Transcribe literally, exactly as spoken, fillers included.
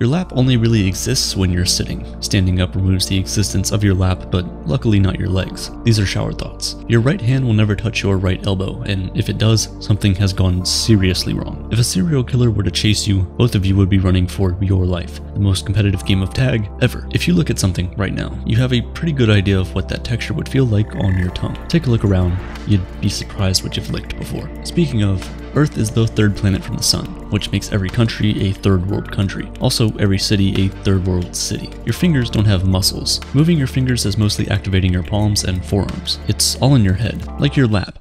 Your lap only really exists when you're sitting. Standing up removes the existence of your lap, but luckily not your legs. These are shower thoughts. Your right hand will never touch your right elbow, and if it does, something has gone seriously wrong. If a serial killer were to chase you, both of you would be running for your life. The most competitive game of tag ever. If you look at something right now, you have a pretty good idea of what that texture would feel like on your tongue. Take a look around, you'd be surprised what you've licked before. Speaking of, Earth is the third planet from the sun, which makes every country a third world country. Also, every city a third world city. Your fingers don't have muscles. Moving your fingers is mostly activating your palms and forearms. It's all in your head, like your lap.